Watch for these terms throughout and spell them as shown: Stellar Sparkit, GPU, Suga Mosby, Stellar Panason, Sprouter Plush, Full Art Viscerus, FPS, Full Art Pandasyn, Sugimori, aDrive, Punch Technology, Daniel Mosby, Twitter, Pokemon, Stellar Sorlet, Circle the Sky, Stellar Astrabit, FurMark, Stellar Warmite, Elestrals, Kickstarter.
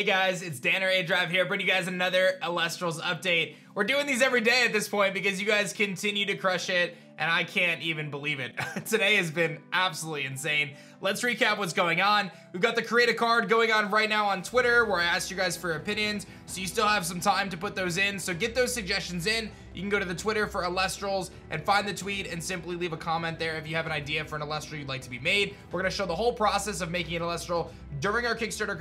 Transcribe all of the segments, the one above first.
Hey guys, it's Dan or aDrive here, bringing you guys another Elestrals update. We're doing these every day at this point because you guys continue to crush it, and I can't even believe it. Today has been absolutely insane. Let's recap what's going on. We've got the Create a Card going on right now on Twitter, where I asked you guys for opinions, so you still have some time to put those in. So get those suggestions in. You can go to the Twitter for Elestrals and find the tweet and simply leave a comment there if you have an idea for an Elestral you'd like to be made. We're going to show the whole process of making an Elestral during our Kickstarter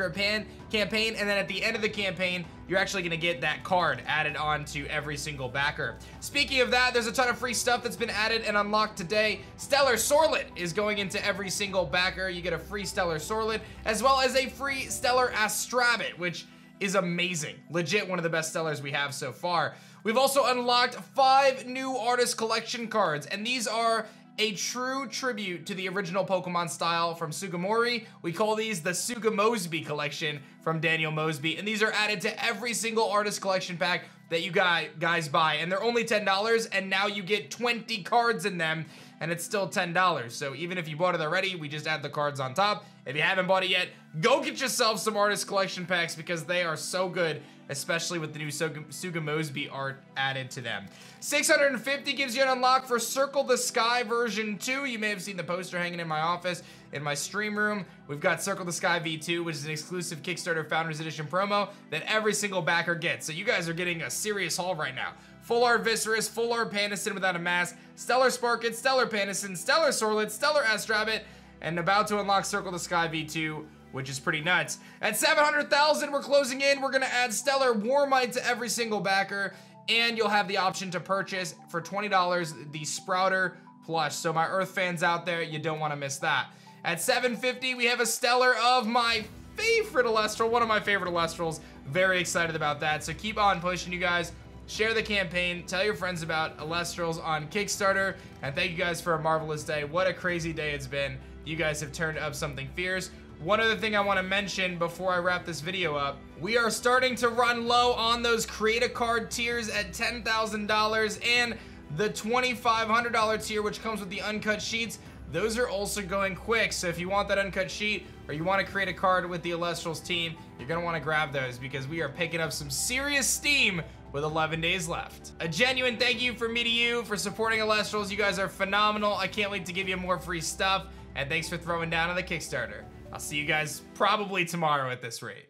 campaign, and then at the end of the campaign, you're actually going to get that card added on to every single backer. Speaking of that, there's a ton of free stuff that's been added and unlocked today. Stellar Sorlet is going into every single backer. You get a free Stellar Sorlet as well as a free Stellar Astrabit, which is amazing. Legit one of the best Stellars we have so far. We've also unlocked 5 new artist collection cards, and these are a true tribute to the original Pokemon style from Sugimori. We call these the Suga Mosby collection from Daniel Mosby, and these are added to every single artist collection pack that you guys buy, and they're only $10, and now you get 20 cards in them, and it's still $10. So even if you bought it already, we just add the cards on top. If you haven't bought it yet, go get yourself some artist collection packs because they are so good, especially with the new Suga Mosby art added to them. 650 gives you an unlock for Circle the Sky version 2. You may have seen the poster hanging in my office, in my stream room. We've got Circle the Sky V2, which is an exclusive Kickstarter Founders Edition promo that every single backer gets. So you guys are getting a serious haul right now. Full Art Viscerus, Full Art Pandasyn without a mask, Stellar Sparkit, Stellar Panason, Stellar Sorlet, Stellar Astrabit, and about to unlock Circle the Sky V2, which is pretty nuts. At 700,000, we're closing in. We're going to add Stellar Warmite to every single backer, and you'll have the option to purchase for $20 the Sprouter Plush. So my Earth fans out there, you don't want to miss that. At 750, we have a Stellar of my favorite Elestral, one of my favorite Elestrals. Very excited about that. So keep on pushing, you guys. Share the campaign, tell your friends about Elestrals on Kickstarter, and thank you guys for a marvelous day. What a crazy day it's been. You guys have turned up something fierce. One other thing I want to mention before I wrap this video up, we are starting to run low on those Create a Card tiers at $10,000 and the $2,500 tier, which comes with the uncut sheets. Those are also going quick, so if you want that uncut sheet or you want to create a card with the Elestrals team, you're going to want to grab those because we are picking up some serious steam with 11 days left. A genuine thank you from me to you for supporting Elestrals. You guys are phenomenal. I can't wait to give you more free stuff, and thanks for throwing down on the Kickstarter. I'll see you guys probably tomorrow at this rate.